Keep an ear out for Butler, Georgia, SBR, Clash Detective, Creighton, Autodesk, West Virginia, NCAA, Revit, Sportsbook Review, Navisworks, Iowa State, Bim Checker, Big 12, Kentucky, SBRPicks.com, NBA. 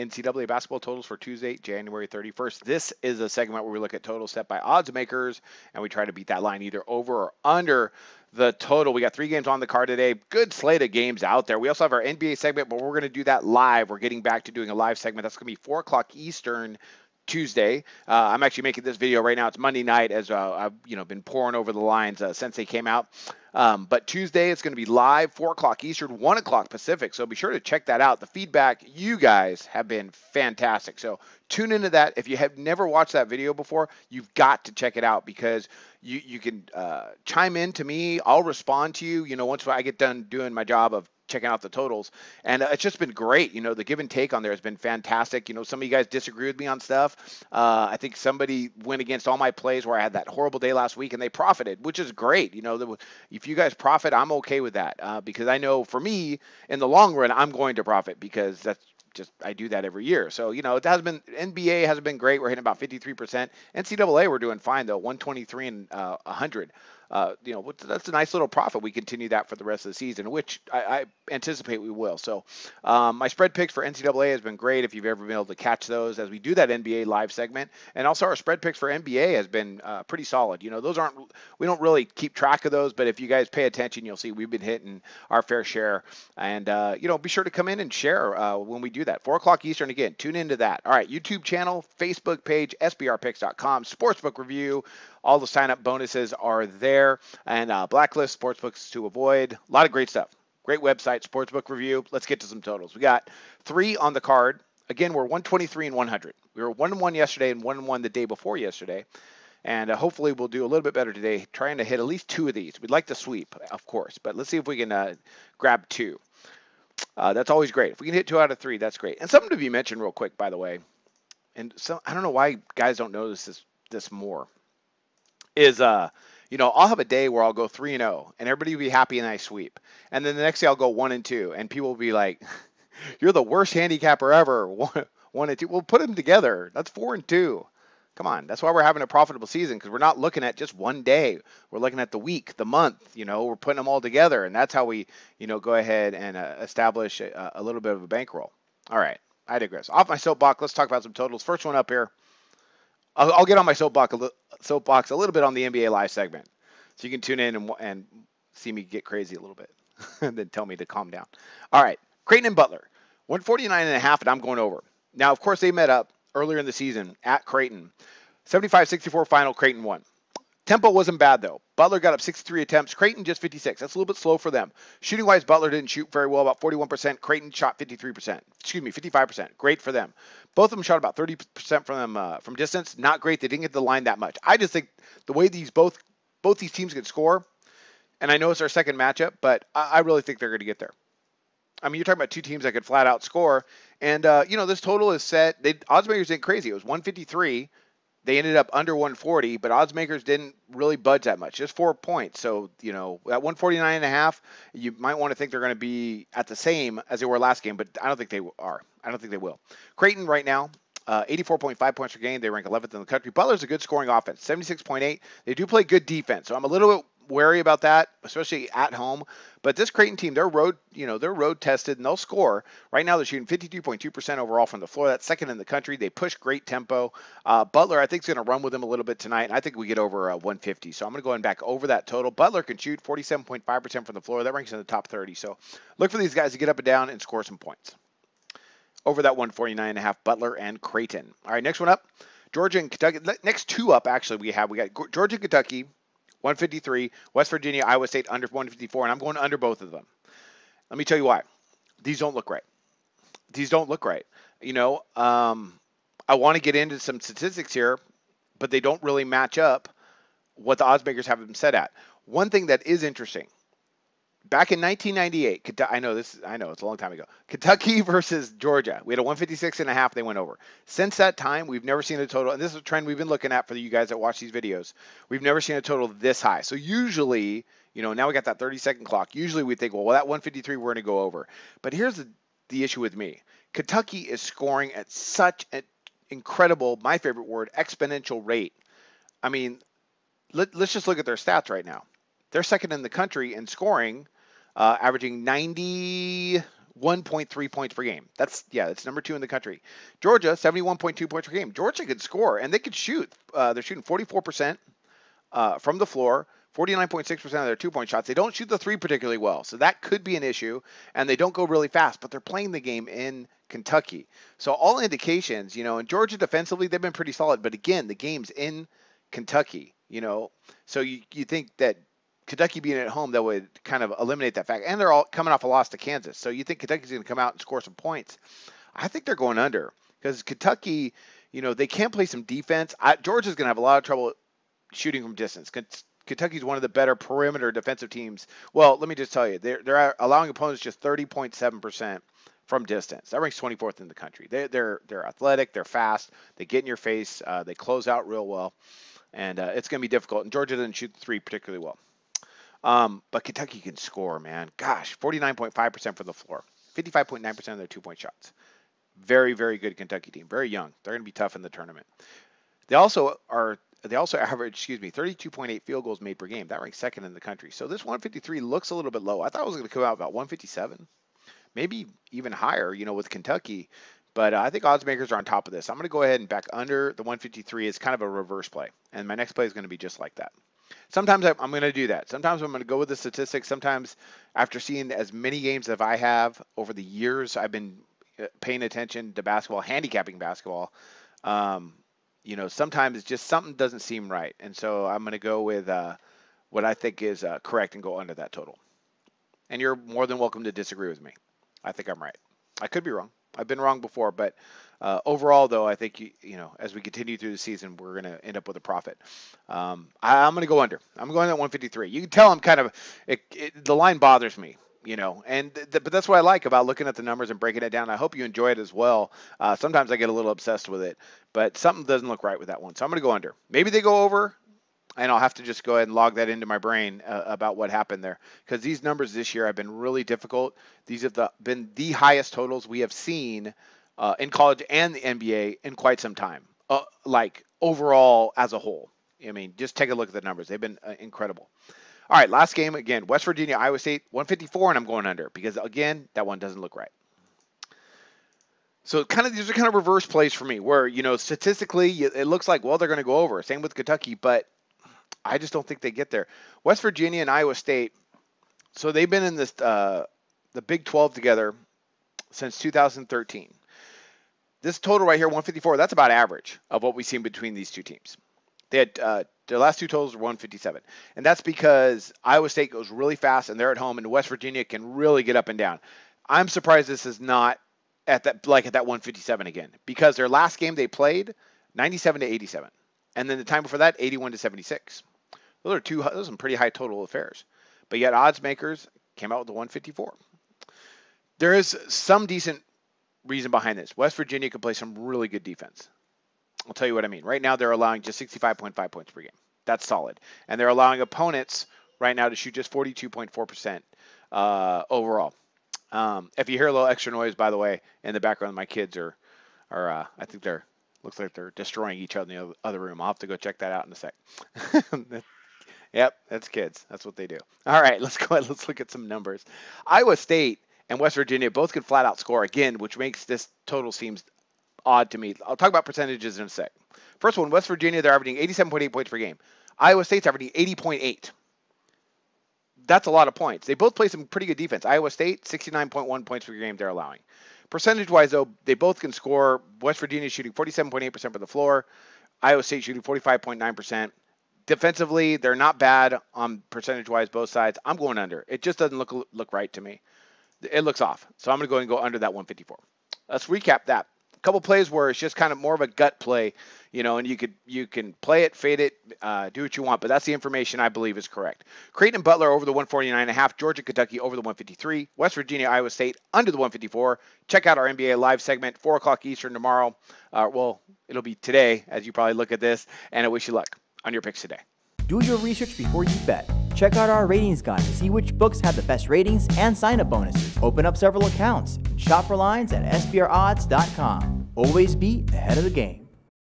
NCAA basketball totals for Tuesday, January 31st. This is a segment where we look at totals set by odds makers, and we try to beat that line either over or under the total. We got three games on the card today. Good slate of games out there. We also have our NBA segment, but we're going to do that live. We're getting back to doing a live segment. That's going to be 4 o'clock Eastern Tuesday. I'm actually making this video right now. It's Monday night, as I've been pouring over the lines since they came out. But Tuesday, it's going to be live, 4 o'clock Eastern, 1 o'clock Pacific. So be sure to check that out. The feedback, you guys have been fantastic. So tune into that. If you have never watched that video before, you've got to check it out, because you can chime in to me. I'll respond to you, once I get done doing my job of checking out the totals. And it's just been great. The give and take on there has been fantastic. Some of you guys disagree with me on stuff. I think somebody went against all my plays where I had that horrible day last week, and they profited, which is great. If you guys profit, I'm okay with that, because I know for me in the long run, I'm going to profit, because that's just, I do that every year. So, it has been, NBA has been great. We're hitting about 53%. NCAA, we're doing fine though. 123 and 100. That's a nice little profit. We continue that for the rest of the season, which I anticipate we will. So my spread picks for NCAA has been great, if you've ever been able to catch those as we do that NBA live segment. And also our spread picks for NBA has been pretty solid. We don't really keep track of those, but if you guys pay attention, you'll see we've been hitting our fair share. And, be sure to come in and share when we do that. 4 o'clock Eastern again. Tune into that. All right, YouTube channel, Facebook page, SBRPicks.com, Sportsbook Review. All the sign-up bonuses are there, and blacklist, sportsbooks to avoid. A lot of great stuff. Great website, Sportsbook Review. Let's get to some totals. We got 3 on the card. Again, we're 123 and 100. We were 1-1 yesterday and 1-1 the day before yesterday, and hopefully we'll do a little bit better today, trying to hit at least 2 of these. We'd like to sweep, of course, but let's see if we can grab 2. That's always great. If we can hit 2 out of 3, that's great. And something to be mentioned real quick, by the way, and so I don't know why guys don't notice this more, is I'll have a day where I'll go 3-0 and everybody will be happy and I sweep, and then the next day I'll go 1-2 and people will be like, you're the worst handicapper ever. 1-2. We'll put them together. That's 4-2. Come on. That's why we're having a profitable season, because we're not looking at just one day. We're looking at the week, the month. We're putting them all together, and that's how we go ahead and establish a little bit of a bankroll. All right, I digress. Off my soapbox. Let's talk about some totals. First one up here. I'll get on my soapbox a little bit on the NBA Live segment, so you can tune in and see me get crazy a little bit, and then tell me to calm down. All right, Creighton and Butler, 149.5, and I'm going over. Now, of course, they met up earlier in the season at Creighton. 75-64 final, Creighton won. Tempo wasn't bad, though. Butler got up 63 attempts. Creighton just 56. That's a little bit slow for them. Shooting-wise, Butler didn't shoot very well, about 41%. Creighton shot 55%. Great for them. Both of them shot about 30% from distance. Not great. They didn't get the line that much. I just think the way these both these teams can score, and I know it's our second matchup, but I really think they're going to get there. I mean, you're talking about two teams that could flat-out score, and, this total is set. Oddsmakers didn't crazy. It was 153. They ended up under 140, but odds makers didn't really budge that much, just 4 points. So, at 149.5, you might want to think they're going to be at the same as they were last game, but I don't think they are. I don't think they will. Creighton right now, 84.5 points per game. They rank 11th in the country. Butler's a good scoring offense, 76.8. They do play good defense, so I'm a little bit wary about that, especially at home. But this Creighton team, they're road tested, and they'll score. Right now, they're shooting 52.2% overall from the floor. That's second in the country. They push great tempo. Butler, I think, is going to run with them a little bit tonight, and I think we get over 150. So I'm going to go and back over that total. Butler can shoot 47.5% from the floor. That ranks in the top 30. So look for these guys to get up and down and score some points. Over that 149.5, Butler and Creighton. All right, next one up, Georgia and Kentucky. Next 2 up, actually, we got Georgia and Kentucky. 153, West Virginia, Iowa State under 154, and I'm going under both of them. Let me tell you why. These don't look right. I want to get into some statistics here, but they don't really match up what the oddsmakers have them set at. One thing that is interesting, back in 1998, I know it's a long time ago, Kentucky versus Georgia, we had a 156.5, they went over. Since that time, we've never seen a total, and this is a trend we've been looking at for you guys that watch these videos, we've never seen a total this high. So usually, now we got that 30-second clock, usually we think, well, that 153, we're going to go over. But here's the issue with me. Kentucky is scoring at such an incredible, my favorite word, exponential rate. I mean, let's just look at their stats right now. They're second in the country in scoring, averaging 90, 1.3 points per game. That's number two in the country. Georgia, 71.2 points per game. Georgia could score, and they could shoot. They're shooting 44% from the floor, 49.6% of their two-point shots. They don't shoot the three particularly well, so that could be an issue, and they don't go really fast, but they're playing the game in Kentucky. So all indications, in Georgia defensively, they've been pretty solid, but again, the game's in Kentucky, So you think that Kentucky being at home, that would kind of eliminate that fact. And they're all coming off a loss to Kansas. So you think Kentucky's going to come out and score some points. I think they're going under because Kentucky, they can play some defense. Georgia's going to have a lot of trouble shooting from distance. Kentucky's one of the better perimeter defensive teams. Well, let me just tell you, they're allowing opponents just 30.7% from distance. That ranks 24th in the country. They're athletic. They're fast. They get in your face. They close out real well. And it's going to be difficult. And Georgia doesn't shoot the three particularly well. But Kentucky can score, man. Gosh, 49.5% for the floor, 55.9% of their two-point shots. Very, very good Kentucky team. Very young. They're going to be tough in the tournament. They also average, 32.8 field goals made per game. That ranks second in the country. So this 153 looks a little bit low. I thought it was going to come out about 157, maybe even higher, with Kentucky. But I think odds makers are on top of this. I'm going to go ahead and back under the 153. It's kind of a reverse play. And my next play is going to be just like that. Sometimes I'm going to do that. Sometimes I'm going to go with the statistics. Sometimes after seeing as many games as I have over the years, I've been paying attention to basketball, handicapping basketball. Sometimes it's just something doesn't seem right. And so I'm going to go with what I think is correct and go under that total. And you're more than welcome to disagree with me. I think I'm right. I could be wrong. I've been wrong before, but overall, though, I think, as we continue through the season, we're going to end up with a profit. I'm going to go under. I'm going at 153. You can tell I'm kind of – the line bothers me, but that's what I like about looking at the numbers and breaking it down. I hope you enjoy it as well. Sometimes I get a little obsessed with it, but something doesn't look right with that one, so I'm going to go under. Maybe they go over, and I'll have to just go ahead and log that into my brain about what happened there. Because these numbers this year have been really difficult. These have been the highest totals we have seen in college and the NBA in quite some time, overall as a whole. I mean, just take a look at the numbers. They've been incredible. All right, last game again, West Virginia, Iowa State, 154, and I'm going under because, again, that one doesn't look right. So these are kind of reverse plays for me where, statistically it looks like, well, they're going to go over. Same with Kentucky, but I just don't think they get there. West Virginia and Iowa State, so they've been in this the Big 12 together since 2013. This total right here, 154, that's about average of what we've seen between these two teams. They had their last two totals were 157, and that's because Iowa State goes really fast, and they're at home, and West Virginia can really get up and down. I'm surprised this is not at that 157 again, because their last game they played, 97-87, and then the time before that, 81-76. Those are some pretty high total affairs. But yet odds makers came out with the 154. There is some decent reason behind this. West Virginia could play some really good defense. I'll tell you what I mean. Right now they're allowing just 65.5 points per game. That's solid. And they're allowing opponents right now to shoot just 42.4% overall. If you hear a little extra noise, by the way, in the background, my kids are I think they're looks like they're destroying each other in the other room. I'll have to go check that out in a sec. Yep, that's kids. That's what they do. All right, let's go ahead. Let's look at some numbers. Iowa State and West Virginia both can flat-out score again, which makes this total seems odd to me. I'll talk about percentages in a sec. First one, West Virginia, they're averaging 87.8 points per game. Iowa State's averaging 80.8. That's a lot of points. They both play some pretty good defense. Iowa State, 69.1 points per game they're allowing. Percentage-wise, though, they both can score. West Virginia shooting 47.8% for the floor. Iowa State shooting 45.9%. Defensively, they're not bad on percentage-wise both sides. I'm going under. It just doesn't look right to me. It looks off. So I'm going to go and go under that 154. Let's recap that. A couple plays where it's just kind of more of a gut play, and you can play it, fade it, do what you want, but that's the information I believe is correct. Creighton and Butler over the 149.5, Georgia, Kentucky over the 153, West Virginia, Iowa State under the 154. Check out our NBA live segment, 4 o'clock Eastern tomorrow. Well, it'll be today as you probably look at this, and I wish you luck on your picks today. Do your research before you bet. Check out our ratings guide to see which books have the best ratings and sign-up bonuses. Open up several accounts and shop for lines at SBROdds.com. Always be ahead of the game.